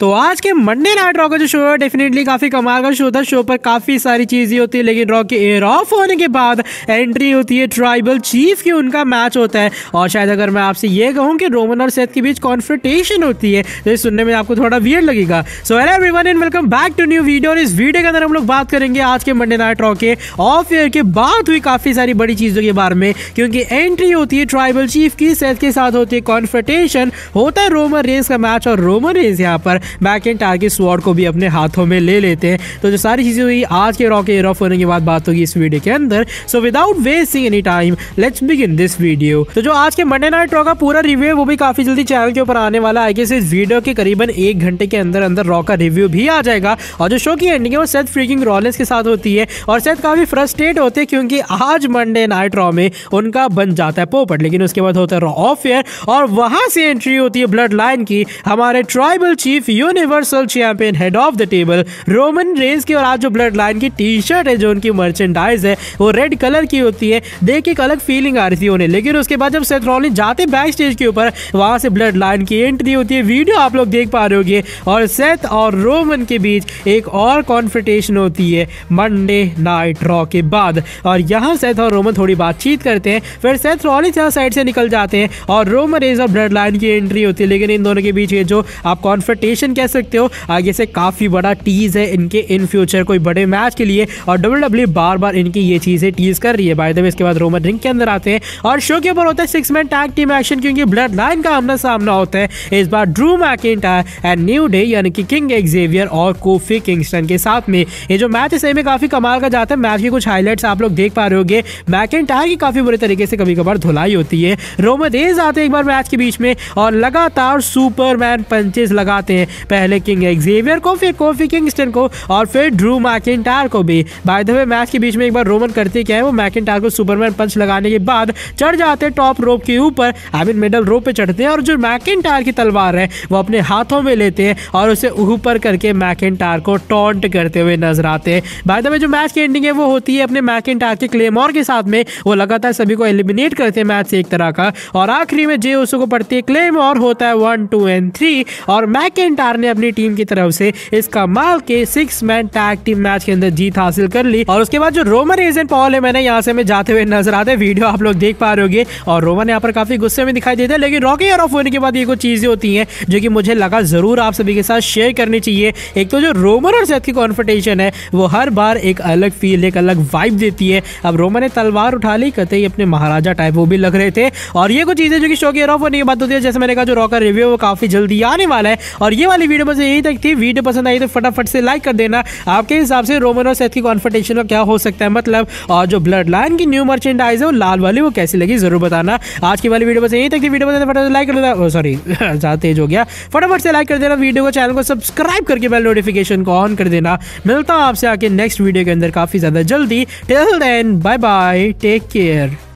तो आज के मंडे नाइट रॉ का जो शो है डेफिनेटली काफी कमाल का शो था। शो पर काफी सारी चीजें होती है, लेकिन रॉ के एयर ऑफ होने के बाद एंट्री होती है ट्राइबल चीफ की, उनका मैच होता है। और शायद अगर मैं आपसे ये कहूँ कि रोमन और सेथ के बीच कॉन्फ्रंटेशन होती है तो सुनने में आपको थोड़ा वियर्ड लगेगा। So hello everyone and welcome back to new video. और इस वीडियो के अंदर हम लोग बात करेंगे आज के मंडे नाइट रॉ के ऑफ एयर के बाद हुई काफी सारी बड़ी चीजों के बारे में, क्योंकि एंट्री होती है ट्राइबल चीफ की, सेथ के साथ होती है कॉन्फ्रंटेशन, होता है रोमन रेंस का मैच और रोमन रेंस यहाँ पर मैकइंटायर के स्वॉर्ड को भी अपने हाथों में ले लेते हैं। तो जो सारी चीजें हुई आज के रॉ के एयर ऑफ होने के बाद बात होगी इस वीडियो के अंदर। So without wasting any time let's begin this video. तो जो आज के मंडे नाइट रॉ का पूरा रिव्यू है वो भी काफी जल्दी चैनल के ऊपर आने वाला है। इस वीडियो के करीबन 1 घंटे के अंदर अंदर रॉ का रिव्यू भी आ जाएगा। और जो शो की एंडिंग है वो सेथ फ्रीकिंग रॉलिंस के साथ होती है और सेथ काफी फ्रस्ट्रेट होते हैं क्योंकि आज मंडे नाइट रॉ में उनका बन जाता है पोपट। लेकिन उसके बाद होता है रॉ ऑफ एयर और वहां से एंट्री होती है ब्लड लाइन की, हमारे tribal chief universal champion head of the table Roman Reigns की। और आज जो ब्लड लाइन की टी शर्ट है, जो उनकी मर्चेंडाइज है, वो रेड कलर की होती है। देख के एक अलग फीलिंग आ रही थी उन्हें। लेकिन उसके बाद जब सेथ रॉलिंस जाते बैक स्टेज के ऊपर, वहां से ब्लड लाइन की एंट्री होती है, वीडियो आप लोग देख पा रहे होंगे। और सेथ और रोमन के बीच एक और कॉन्फ्रंटेशन होती है मंडे नाइट रॉ के बाद। और यहाँ सेथ और रोमन थोड़ी बातचीत करते हैं, फिर सेथ रॉलिंस यहाँ साइड से निकल जाते हैं और रोमन रेंस और ब्लड लाइन की एंट्री होती है। लेकिन इन दोनों के बीच ये जो आप कॉन्फ्रंटेशन कह सकते हो, आगे से काफ़ी बड़ा टीज है इनके इन फ्यूचर कोई बड़े मैच के लिए। और WWE बार बार इनकी ये चीज़ें टीज कर रही है। बाय द वे इसके बाद रोमन रिंग के अंदर आते हैं और शो के ऊपर होता है 6-मैन टैग टीम एक्शन, क्योंकि ब्लड लाइन का आमना सामना होता है इस बार Drew McIntyre and new day यानी कि किंग एक्सेवियर और कोफी किंगस्टन के साथ में। ये जो मैच है सही में काफ़ी कमाल का जाता है। मैच के कुछ हाईलाइट्स आप लोग देख पा रहे होंगे। मैकिंटायर की काफ़ी बुरे तरीके से कभी कभार धुलाई होती है। रोमन रेंस आते हैं एक बार मैच के बीच में और लगातार सुपरमैन पंचेस लगाते हैं, पहले किंग एक्सेवियर को, फिर कोफी किंगस्टन को और फिर ड्रू मैकिंटायर को भी। बाय द वे मैच के बीच में एक बार रोमन करते क्या है, वो मैकिंटायर को सुपरमैन पंच लगाने के बाद चढ़ जाते हैं टॉप रोप के ऊपर, आई मीन मिडल रोप पर चढ़ते हैं और जो मैकिंटायर की तलवार है वो अपने हाथों में लेते हैं और उसे ऊपर करके मैकिंटायर को टॉन्ट करते हुए नजर आते हैं। बाय द वे जो मैच की एंडिंग है वो होती है अपने मैकिंटायर के क्लेमोर के साथ में। वो लगातार सभी को एलिमिनेट करते हैं मैच से एक तरह का। और आखिरी में जे उसको पड़ती है क्लेमोर, होता है 1, 2 एंड 3 और मैकिंटायर ने अपनी टीम की तरफ से इस कमाल के 6-मैन टैग टीम मैच के अंदर जीत हासिल कर ली। और उसके बाद जो रोमन रेंस एंड पॉल है, मैंने यहाँ से हमें जाते हुए नजर आते हैं, वीडियो आप लोग देख पा रहे होंगे। और रोमन यहाँ पर काफी गुस्से में दिखाई देता है। लेकिन रॉ के एयर ऑफ होने के बाद ये कुछ चीजें होती हैं जो कि मुझे लगा जरूर आप सभी के साथ शेयर करनी चाहिए। एक तो जो रोमन और सेथ की कॉन्फ्रंटेशन है वो हर बार एक अलग फील, एक अलग वाइब देती है। अब रोमन ने तलवार उठा ली, कतई अपने महाराजा टाइप वो भी लग रहे थे। और ये कुछ चीजें जो कि शो के एयर ऑफ होने के बाद होती है। जैसे मैंने कहा जो रॉ का रिव्यू वो काफी जल्दी आने वाला है। और ये वाली वीडियो बस यही तक थी। वीडियो पसंद आई तो फटाफट से लाइक कर देना। आपके हिसाब से रोमन और सेथ की कॉन्फ्रंटेशन का क्या हो सकता है मतलब, और जो ब्लड लाइन की न्यू मर्चेंडाइज है वो लाल वाली वो कैसी लगी जरूर बताना। आज की वाली वीडियो बस यही तक थी। वीडियो पसंद फटाफट से लाइक कर देना, सॉरी ज़्यादा तेज हो गया, फटाफट से लाइक कर देना वीडियो को, चैनल को सब्सक्राइब करके बेल नोटिफिकेशन को ऑन कर देना। मिलता हूँ आपसे आके नेक्स्ट वीडियो के अंदर काफ़ी ज़्यादा जल्दी। Till then bye bye, take care.